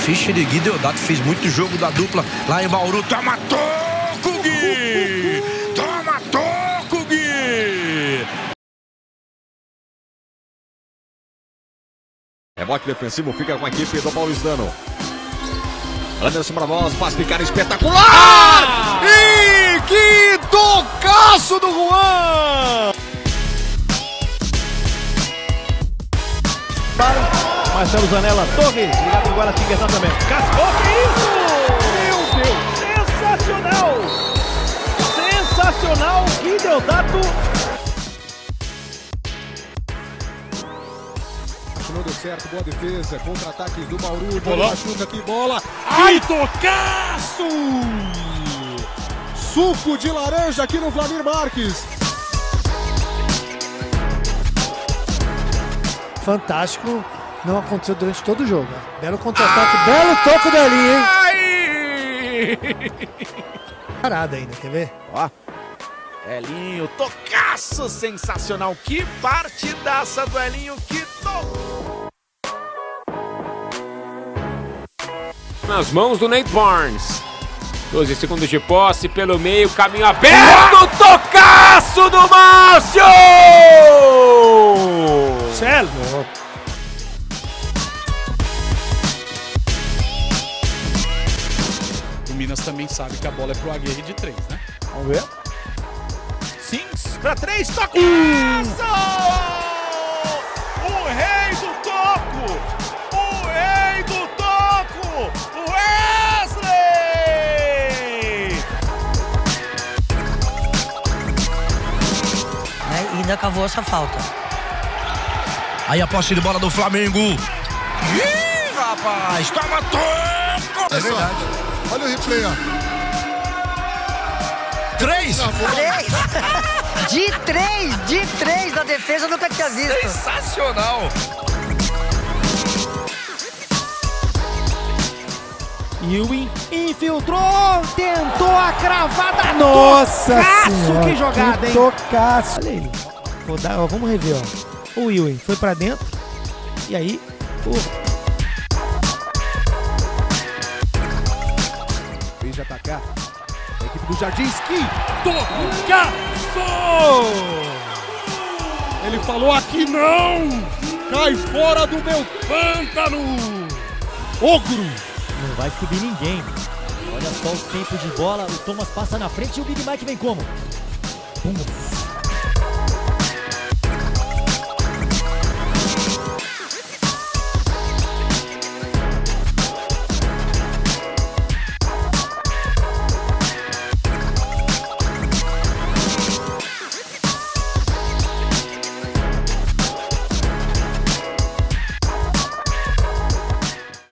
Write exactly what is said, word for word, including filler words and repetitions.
Fischer de Gui Deodato fez muito jogo da dupla lá em Bauru. Toma toco, Gui! Toma toco, Gui! Rebote defensivo fica com a equipe do Paulistano. Anderson Bravos faz ficar espetacular! E que tocaço do Juan! Marcelo Zanella, Torres, ligado no Guaracique exatamente. Cascou, que isso! Meu Deus, sensacional! Sensacional, que Deodato! Não deu certo, boa defesa, contra-ataque do Bauru, bola chuta, que bola! Ai, tocaço! Suco de laranja aqui no Vladimir Marques. Fantástico, não aconteceu durante todo o jogo. Belo contra-ataque, belo toco dali, hein? Ai! Parada ainda, quer ver? Ó, Elinho, tocaço sensacional. Que partidaça do Elinho, que toco! Nas mãos do Nate Barnes. doze segundos de posse, pelo meio, caminho aberto, tocaço do Márcio! Celo! O Minas também sabe que a bola é pro Aguirre de três, né? Vamos ver. cinco para três, toco! Uh. O rei do toco! O rei do toco! O Wesley! É, ainda cavou essa falta. Aí a posse de bola do Flamengo. Ih, rapaz, toma toco! É verdade. Olha o replay, ó. Três! Três! De três! De três da defesa, eu nunca tinha visto. Sensacional! Ewing infiltrou, tentou a cravada. Nossa senhora! Que jogada, hein? Tocaço! Olha aí. Vou dar, ó, vamos rever, ó. O Ewing foi pra dentro, e aí o... Vem de atacar a equipe do Jardim Esqui. Tocaço! Ele falou aqui não! Cai fora do meu pântano! Ogro! Não vai subir ninguém. Olha só o tempo de bola, o Thomas passa na frente e o Big Mike vem como? Pum!